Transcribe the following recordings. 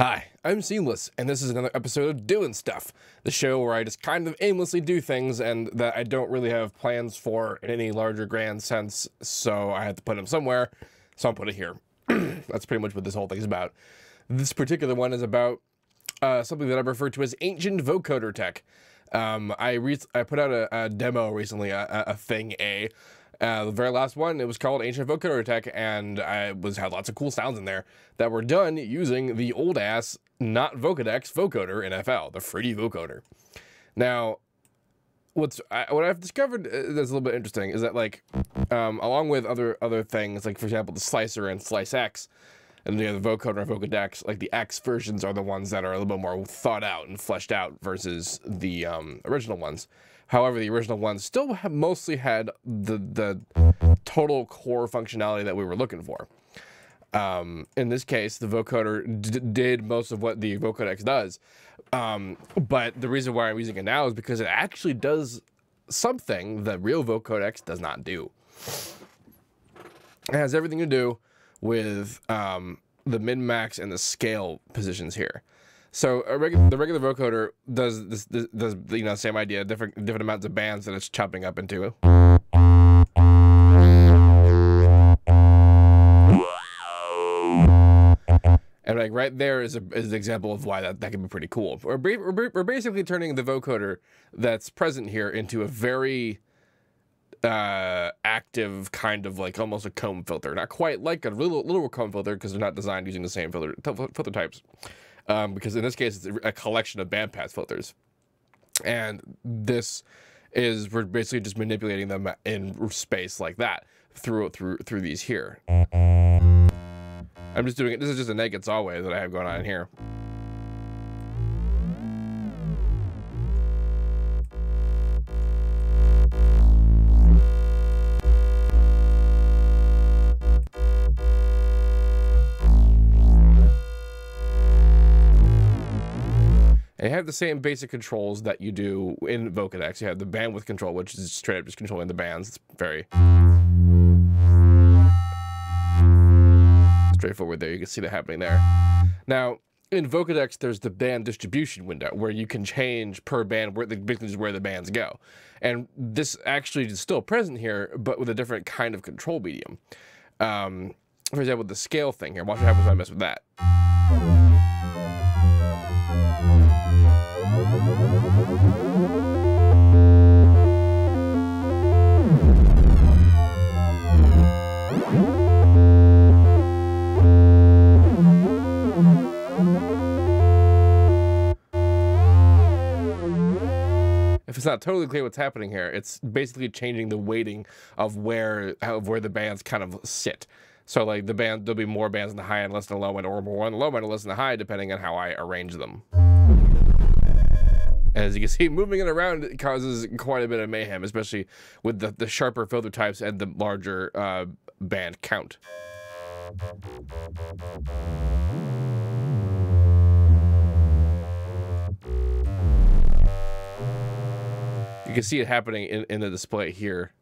Hi, I'm Seamless, and this is another episode of Doing Stuff, the show where I just kind of aimlessly do things and that I don't really have plans for in any larger grand sense, so I had to put them somewhere, so I'll put it here. That's pretty much what this whole thing is about. This particular one is about something that I refer to as ancient vocoder tech. I put out a demo recently, the very last one, it was called Ancient Vocoder Tech, and had lots of cool sounds in there that were done using the old-ass, not Vocodex, vocoder in FL, the Fruity Vocoder. Now, what I've discovered that's a little bit interesting is that, like, along with other things, like, for example, the Slicer and Slicex, and the vocoder and Vocodex, like, the X versions are the ones that are a little bit more thought out and fleshed out versus the original ones. However, the original ones still have mostly had the total core functionality that we were looking for. In this case, the vocoder did most of what the Vocodex does. But the reason why I'm using it now is because it actually does something that real Vocodex does not do. It has everything to do with the min-max and the scale positions here. So the regular vocoder does this you know, same idea, different amounts of bands that it's chopping up into. And like right there is an example of why that can be pretty cool. We're basically turning the vocoder that's present here into a very active kind of like almost a comb filter, not quite like a little comb filter because they're not designed using the same filter types. Because in this case, it's a collection of bandpass filters. And this is, we're basically just manipulating them in space like that through these here. I'm just doing it. This is just a naked sawwave that I have going on in here. And you have the same basic controls that you do in Vocodex. You have the bandwidth control, which is straight up just controlling the bands. It's very straightforward there. You can see that happening there. Now, in Vocodex, there's the band distribution window where you can change per band where the bands go. And this actually is still present here, but with a different kind of control medium. For example, the scale thing here. Watch what happens when I mess with that. If it's not totally clear what's happening here, it's basically changing the weighting of where the bands kind of sit. So like there'll be more bands in the high end, less in the low end, or more on the low end and less in the high, depending on how I arrange them. As you can see, moving it around causes quite a bit of mayhem, especially with the sharper filter types and the larger band count. You can see it happening in the display here.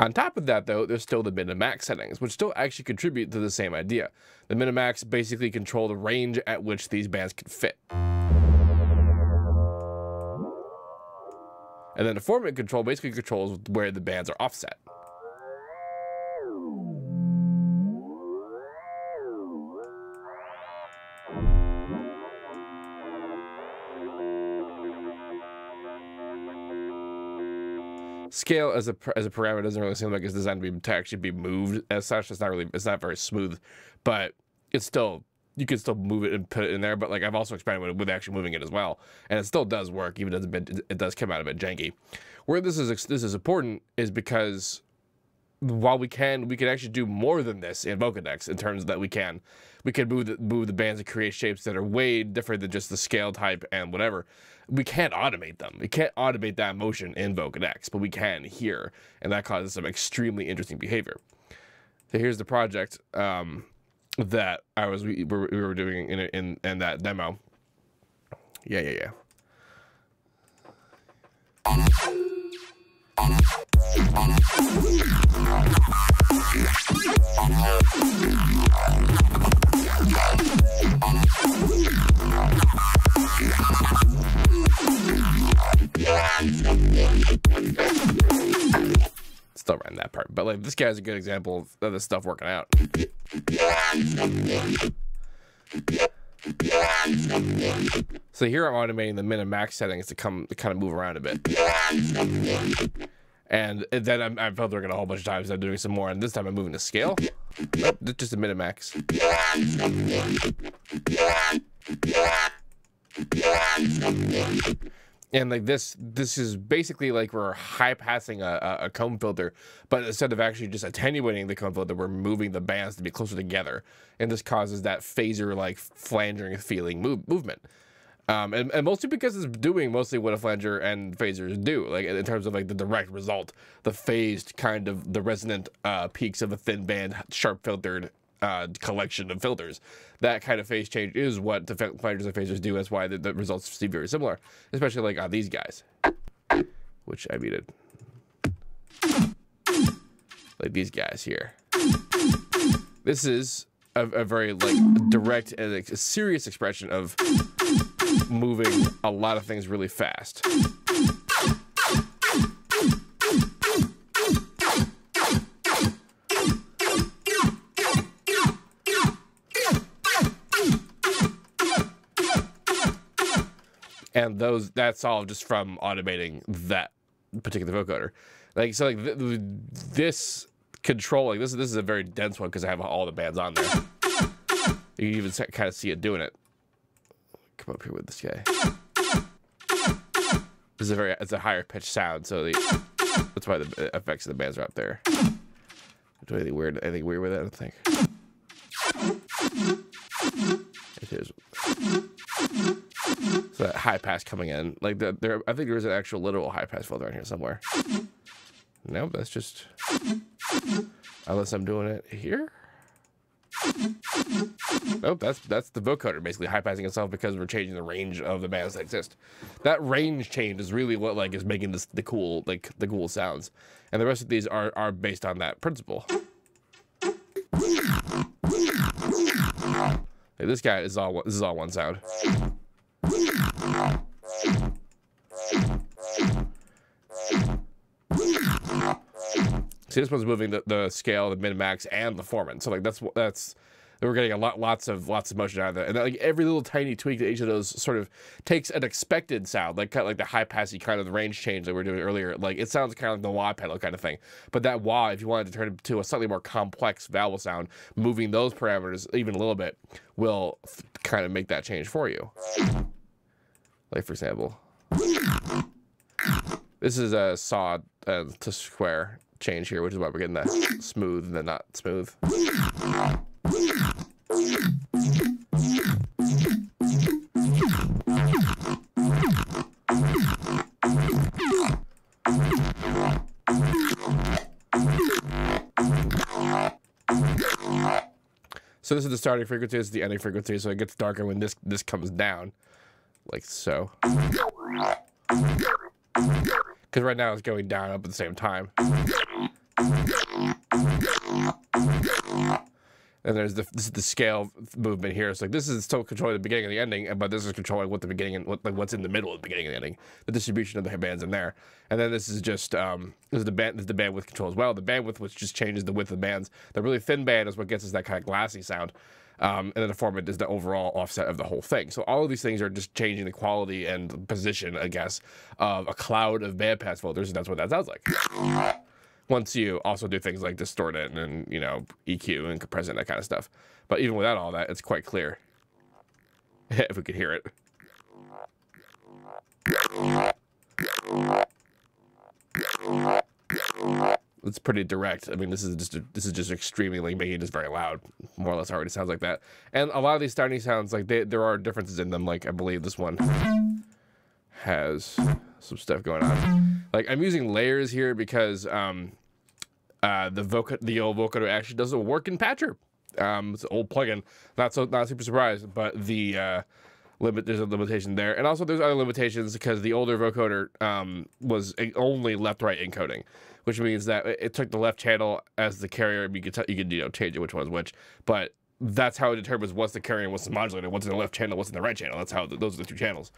On top of that, though, there's still the min and max settings, which still actually contribute to the same idea. The min and max basically control the range at which these bands can fit. And then the formant control basically controls where the bands are offset. Scale as a parameter doesn't really seem like it's designed to actually be moved as such. It's not very smooth, but it's still, you can still move it and put it in there. But like I've also experimented with actually moving it as well, and it still does work, even though it does come out a bit janky. Where this is important is because while we can actually do more than this in Vocodex in terms that we can move the bands and create shapes that are way different than just the scale type and whatever. We can't automate them. We can't automate that motion in Vocodex, but we can here, and that causes some extremely interesting behavior. So here's the project that we were doing in that demo. Yeah. Still writing that part, but like this guy's a good example of this stuff working out. So here I'm automating the min and max settings to kind of move around a bit. And then I'm filtering it a whole bunch of times. I'm doing some more, and this time I'm moving to scale. Nope, just a min and max. And like this is basically like we're high passing a comb filter, but instead of actually just attenuating the comb filter, we're moving the bands to be closer together, and this causes that phaser like flangering feeling movement. And mostly because it's doing mostly what a flanger and phasers do, like in terms of like the direct result, the phased kind of the resonant peaks of a thin band, sharp filtered collection of filters. That kind of phase change is what the flangers and phasers do. That's why the results seem very similar, especially like on these guys, which I muted. Like these guys here. This is a very like direct and a serious expression of moving a lot of things really fast. And those, that's all just from automating that particular vocoder. Like, so like this control, like this is a very dense one because I have all the bands on there. You can even kind of see it doing it. Come up here with this guy. This is it's a higher pitch sound, so that's why the effects of the bands are up there. Do anything weird with it? I don't think. So that high pass coming in, like I think there is an actual literal high pass filter on here somewhere. Nope, that's just unless I'm doing it here. Oh, that's the vocoder basically high passing itself because we're changing the range of the bands that exist. That range change is really what like is making this the cool sounds, and the rest of these are based on that principle. Like this guy is all one sound. See, this one's moving the scale, the min max, and the formant. So like that's we're getting lots of motion out of that, and like every little tiny tweak to each of those sort of takes an expected sound, like kind of like the high passy kind of the range change that we were doing earlier. Like it sounds kind of like the wah pedal kind of thing, but that wah, if you wanted to turn it to a slightly more complex vowel sound, moving those parameters even a little bit will kind of make that change for you. Like for example, this is a saw to square change here, which is why we're getting that smooth and then not smooth. So this is the starting frequency, this is the ending frequency, so it gets darker when this comes down, like so. Because right now it's going down up at the same time. And there's this is the scale movement here. It's like this is still controlling the beginning and the ending, but this is controlling what the beginning and what's in the middle of the beginning and the ending, the distribution of the bands in there. And then this is just this is the bandwidth control as well. The bandwidth, which just changes the width of bands. The really thin band is what gets us that kind of glassy sound. And then the formant is the overall offset of the whole thing. So all of these things are just changing the quality and position, I guess, of a cloud of bandpass filters, and that's what that sounds like. Once you also do things like distort it and, you know, EQ and compress it and that kind of stuff. But even without all that, it's quite clear. If we could hear it. It's pretty direct. I mean, this is just extremely like making this very loud. More or less already sounds like that. And a lot of these starting sounds, like there are differences in them. Like I believe this one has some stuff going on. Like I'm using layers here because the old vocoder actually doesn't work in Patcher. It's an old plugin. Not super surprised, but the there's a limitation there. And also there's other limitations because the older vocoder was only left-right encoding, which means that it took the left channel as the carrier. And you could change it, which one's which, but that's how it determines what's the carrier and what's the modulator, what's in the left channel, what's in the right channel. That's how those are the two channels.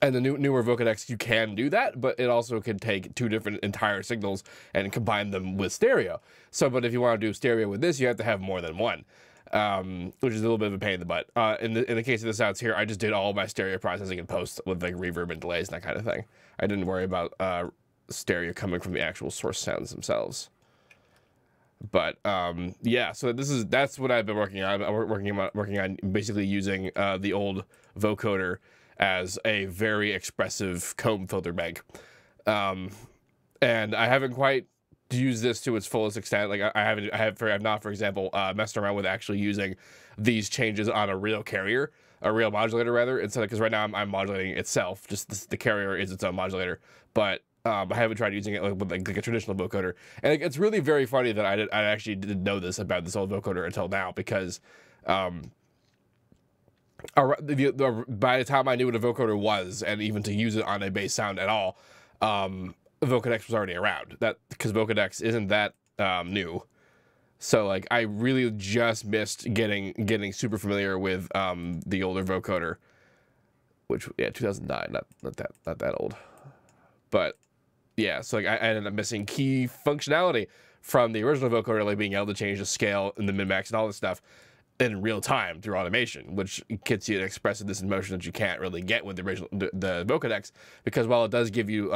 And the newer Vocodex, you can do that, but it also can take two different entire signals and combine them with stereo. So, but if you want to do stereo with this, you have to have more than one, which is a little bit of a pain in the butt. In the case of the sounds here, I just did all my stereo processing in post with like reverb and delays and that kind of thing. I didn't worry about stereo coming from the actual source sounds themselves. But yeah, so that's what I've been working on. I'm working on basically using the old vocoder as a very expressive comb filter bank. And I haven't quite used this to its fullest extent. Like I have not, for example, messed around with actually using these changes on a real carrier, a real modulator rather. It's like, 'cause right now I'm modulating itself, just the carrier is its own modulator. But I haven't tried using it like a traditional vocoder. And like, it's really very funny that I actually didn't know this about this old vocoder until now, because by the time I knew what a vocoder was, and even to use it on a bass sound at all, Vocodex was already around. That because Vocodex isn't that new, so like I really just missed getting super familiar with the older vocoder, which yeah, 2009, not that old, but yeah. So like I ended up missing key functionality from the original vocoder, like being able to change the scale and the min max and all this stuff in real time through automation, which gets you an expressiveness in motion that you can't really get with the Vocodex, because while it does give you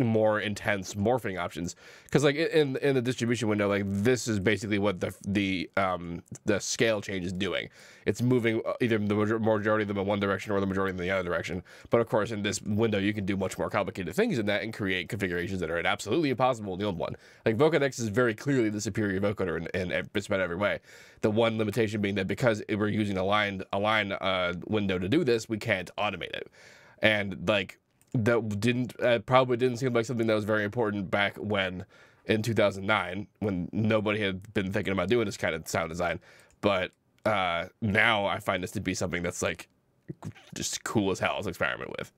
more intense morphing options, because like in the distribution window, like this is basically what the scale change is doing. It's moving either the majority of them in one direction or the majority of them in the other direction. But of course, in this window, you can do much more complicated things in that and create configurations that are absolutely impossible in the old one. Like Vocodex is very clearly the superior vocoder in just about every way. The one limitation being that because we're using a line window to do this, we can't automate it, and like that probably didn't seem like something that was very important back when, in 2009, when nobody had been thinking about doing this kind of sound design. But now I find this to be something that's like just cool as hell to experiment with.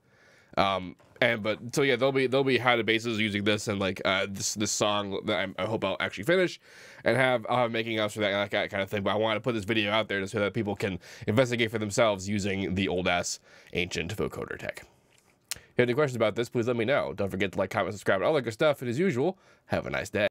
So yeah, there'll be how to basses using this, and like this song that I hope I'll actually finish, and I'll have making ups for that and that kind of thing. But I want to put this video out there so that people can investigate for themselves using the old ass ancient vocoder tech. If you have any questions about this, please let me know. Don't forget to like, comment, subscribe, and all that good stuff. And as usual, have a nice day.